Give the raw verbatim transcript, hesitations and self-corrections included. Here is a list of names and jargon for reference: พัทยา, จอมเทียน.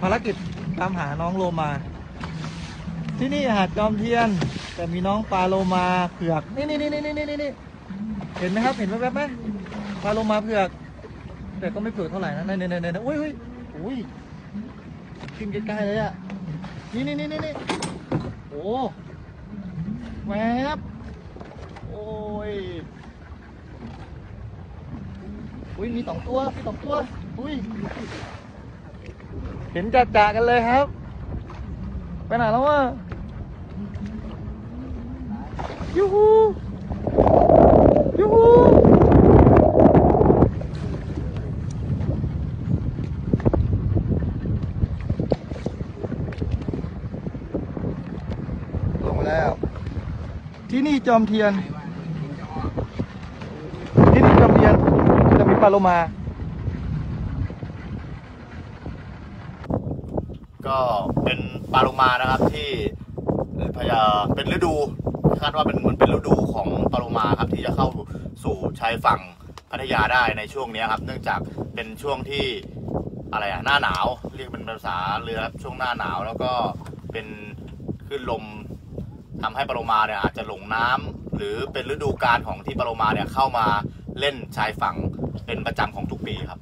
ภารกิจตามหาน้องโลมาที่นี่หาดจอมเทียนแต่มีน้องปลาโลมาเผือกนี่นี่นี่นี่นี่นี่เห็นไหมครับเห็นแวบๆไหมปลาโลมาเผือกแต่ก็ไม่เผือกเท่าไหร่นะเนยเนยเนยเนยอุ้ยอุ้ยอุ้ยกินใกล้ๆเลยอ่ะนี่นี่นี่นี่โอ้แวบโอ้ยอุ้ยมีสองตัวมีสองตัวอุ้ยเห็นจัดจ่ากันเลยครับไปไหนแล้ววะยูฮูยูฮูลงมาแล้วที่นี่จอมเทียนที่นี่จอมเทียนจะมีปลาโลมาก็เป็นปลาโลมานะครับที่พยาเป็นฤดูคาดว่าเป็นมันเป็นฤดูของปลาโลมาครับที่จะเข้าสู่ชายฝั่งพัทยาได้ในช่วงนี้ครับเนื่องจากเป็นช่วงที่อะไรอะหน้าหนาวเรียกเป็นภาษาเรือครับช่วงหน้าหนาวแล้วก็เป็นคลื่นลมทำให้ปลาโลมาเนี่ยอาจจะหลงน้ำหรือเป็นฤดูกาลของที่ปลาโลมาเนี่ยเข้ามาเล่นชายฝั่งเป็นประจำของทุกปีครับ